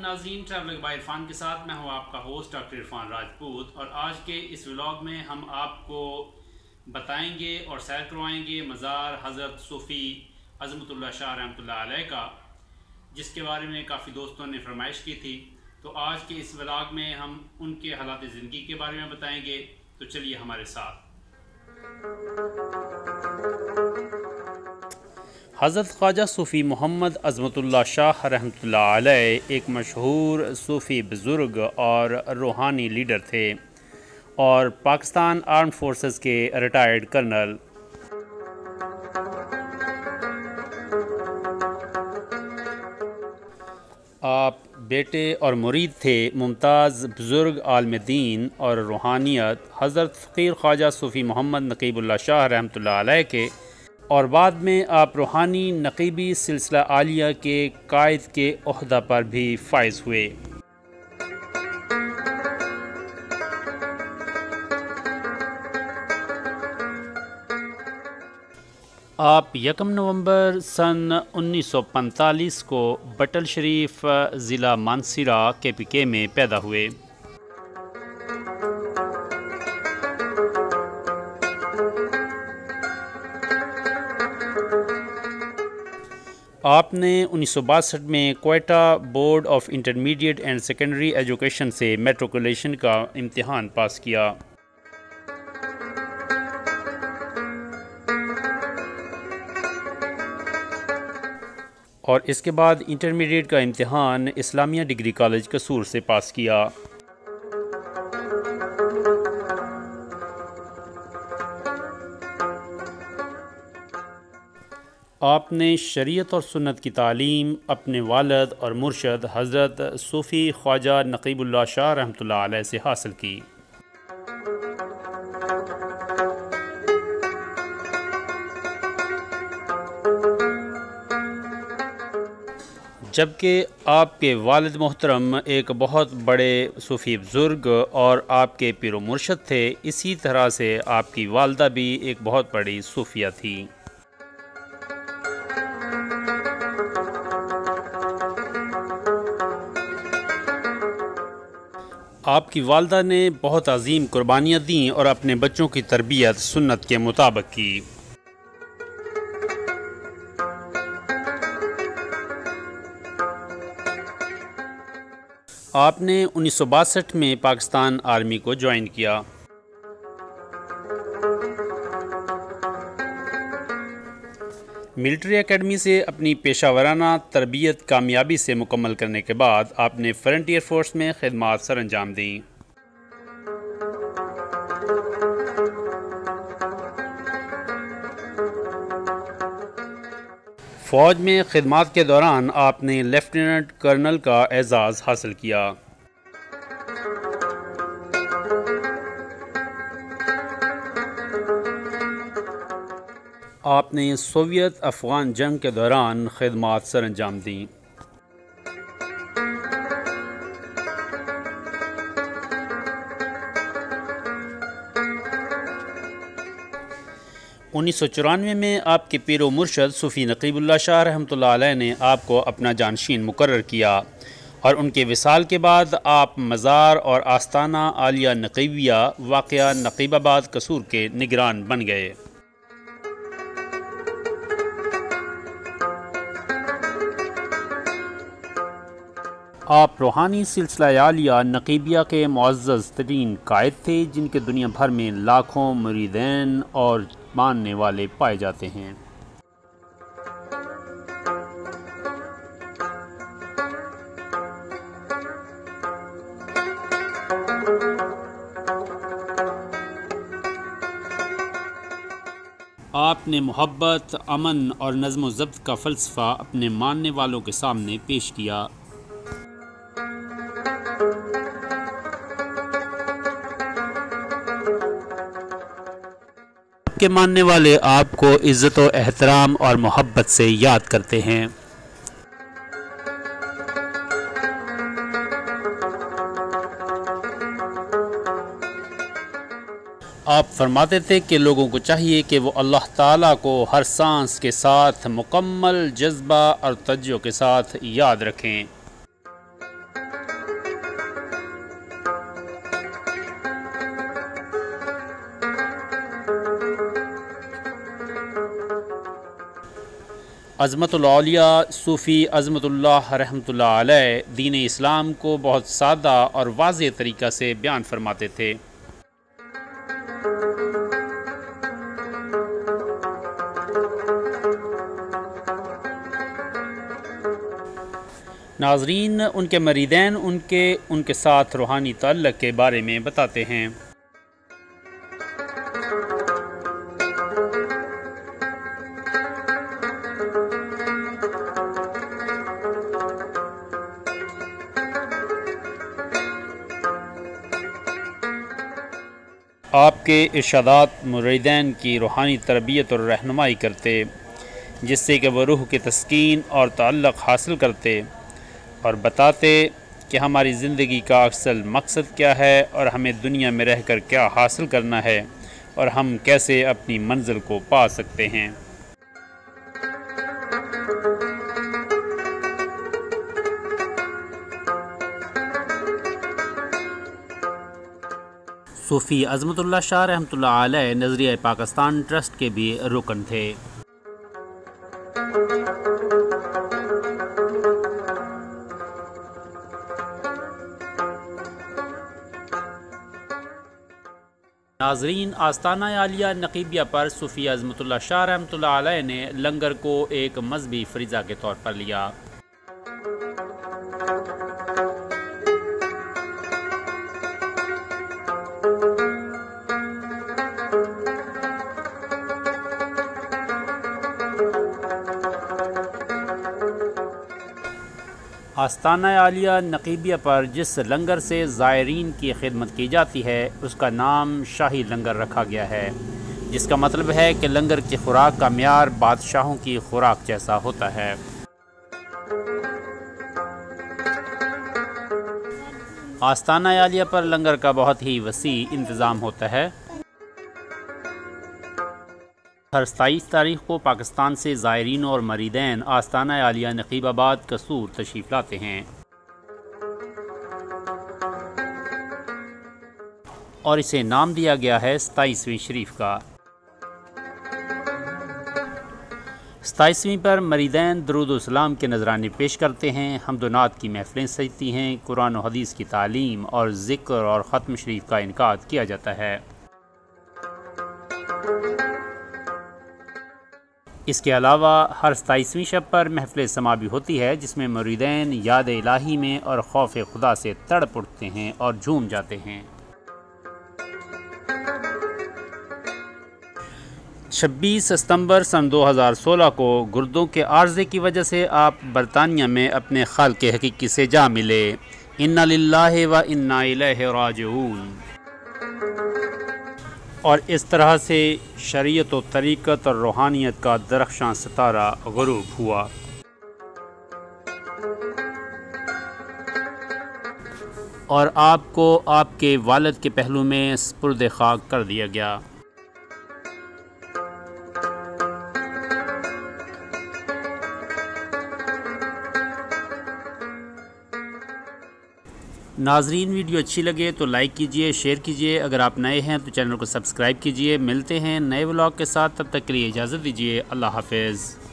नाज़रीन, travelling by Irfan के साथ मैं हूँ आपका होस्ट डॉक्टर इरफान राजपूत। और आज के इस व्लॉग में हम आपको बताएंगे और सैर करवाएंगे मज़ार हज़रत सूफ़ी अज़मतुल्लाह शाह रहमतुल्लाह अलैह का, जिसके बारे में काफ़ी दोस्तों ने फरमाइश की थी। तो आज के इस व्लॉग में हम उनके हालात ज़िंदगी के बारे में बताएँगे, तो चलिए हमारे साथ। हज़रत ख्वाजा सूफ़ी मोहम्मद अज़मतुल्लाह शाह रहमतुल्लाह अलैह एक मशहूर सूफ़ी बुज़ुर्ग और रूहानी लीडर थे और पाकिस्तान आर्म्ड फोर्सेस के रिटायर्ड कर्नल। आप बेटे और मुरीद थे मुमताज़ बुज़ुर्ग आलिम दीन और रूहानियत हज़रत फ़कीर ख्वाजा सूफ़ी मोहम्मद नक़ीबुल्लाह शाह रहमतुल्लाह अलैह के, और बाद में आप रूहानी नक़ीबी सिलसिला आलिया के कायद के ओहदा पर भी फाइज हुए। आप 1 नवंबर सन 1945 को बटल शरीफ ज़िला मानसेरा KPK में पैदा हुए। आपने 1962 में Quetta board of intermediate and secondary education से मेट्रिकुलेशन का इम्तिहान पास किया। और इसके बाद इंटरमीडिएट का इम्तिहान इस्लामिया डिग्री कॉलेज कसूर से पास किया। आपने शरीयत और सुन्नत की तालीम अपने वालिद और मुर्शद हज़रत सूफ़ी ख्वाजा नक़ीबुल्लाह शाह रहमतुल्लाह अलैह से हासिल की। जबकि आपके वालिद मोहतरम एक बहुत बड़े सूफ़ी बुज़ुर्ग और आपके पीरो मुर्शद थे, इसी तरह से आपकी वालदा भी एक बहुत बड़ी सूफिया थी। आपकी वालदा ने बहुत अजीम कुर्बानियाँ दी और अपने बच्चों की तरबियत सुन्नत के मुताबिक की। आपने 1962 में पाकिस्तान आर्मी को ज्वाइन किया। मिलिट्री एकेडमी से अपनी पेशावराना तरबियत कामयाबी से मुकम्मल करने के बाद आपने फ्रंटियर फोर्स में खिदमत सर अंजाम दी। फ़ौज में खिदमत के दौरान आपने लेफ्टिनेंट कर्नल का एजाज़ हासिल किया। आपने सोवियत अफ़गान जंग के दौरान खिदमत सर अंजाम दी। $1994 में आपके पीरो मुर्शद सूफ़ी नक़ीबुल्लाह शाह रहमतुल्लाह अलैह ने आपको अपना जानशीन मुकर्रर किया और उनके विसाल के बाद आप मज़ार और आस्ताना आलिया नक़ीबिया वाक़िया नक़ीबाबाद कसूर के निगरान बन गए। आप रूहानी सिलसिला आलिया नक़ीबिया के मुअज़्ज़ज़ तरीन कायद थे, जिनके दुनिया भर में लाखों मुरीदैन और मानने वाले पाए जाते हैं। आपने मोहब्बत, अमन और नज़्म ज़ब्त का फ़लसफ़ा अपने मानने वालों के सामने पेश किया। के मानने वाले आपको इज़्ज़त व एहतराम और मोहब्बत से याद करते हैं। आप फरमाते थे कि लोगों को चाहिए कि वो अल्लाह ताला को हर सांस के साथ मुकम्मल जज्बा और तवज्जो के साथ याद रखें। अज़मतुल औलिया सूफ़ी अज़मतुल्लाह रहमतुल्लाह अलैह दीन इस्लाम को बहुत सादा और वाज़ेह तरीक़ा से बयान फरमाते थे। नाज़रीन, उनके मरीदैन उनके साथ रूहानी ताल्लुक़ के बारे में बताते हैं। आपके इर्शादात मुरीदैन की रूहानी तरबियत और रहनुमाई करते, जिससे कि वह रूह की तस्कीन और ताल्लुक़ हासिल करते और बताते कि हमारी ज़िंदगी का असल मकसद क्या है और हमें दुनिया में रहकर क्या हासिल करना है और हम कैसे अपनी मंजिल को पा सकते हैं। सूफ़ी अज़मतुल्लाह शाह रहमतुल्लाह अलैह नज़रिया पाकिस्तान ट्रस्ट के भी रुकन थे। नाज़रीन, आस्ताना आलिया नक़ीबिया पर सूफ़ी अज़मतुल्लाह शाह रहमतुल्लाह अलैह ने लंगर को एक मजहबी फ़रीज़ा के तौर पर लिया। आस्ताना आलिया नक़ीबिया पर जिस लंगर से ज़ायरीन की खिदमत की जाती है उसका नाम शाही लंगर रखा गया है, जिसका मतलब है कि लंगर की खुराक का म्यार बादशाहों की खुराक जैसा होता है। आस्ताना आलिया पर लंगर का बहुत ही वसी इंतज़ाम होता है। हर 27 तारीख को पाकिस्तान से ज़ायरीन और मरीदैन आस्ताना आलिया नक़ीबाबाद कसूर तशरीफ़ लाते हैं और इसे नाम दिया गया है 27वीं शरीफ का। 27वीं पर मरीदैन दरूद सलाम के नजराने पेश करते हैं, हमदोनात की महफिलें सजती हैं, कुरान और हदीस की तालीम और ज़िक्र और ख़त्म शरीफ का इनकाद किया जाता है। इसके अलावा हर 27वीं शब पर महफिल समा भी होती है, जिसमें मुरीदैन याद इलाही में और खौफ खुदा से तड़प उठते हैं और झूम जाते हैं। 26 सितंबर सन 2016 को गुर्दों के आर्जे की वजह से आप बरतानिया में अपने खालिक़ हकीकी से जा मिले। इन्ना लिल्लाहि व इन्ना इलैहि राजिऊन। और इस तरह से शरीयत व तरीक़त और रूहानियत का दरख्शां सितारा ग़ुरूब हुआ। और आपको आपके वालिद के पहलू में सुपुर्द खाक कर दिया गया। नाज़रीन, वीडियो अच्छी लगे तो लाइक कीजिए, शेयर कीजिए। अगर आप नए हैं तो चैनल को सब्सक्राइब कीजिए। मिलते हैं नए व्लॉग के साथ, तब तक के लिए इजाज़त दीजिए। अल्लाह हाफ़िज़।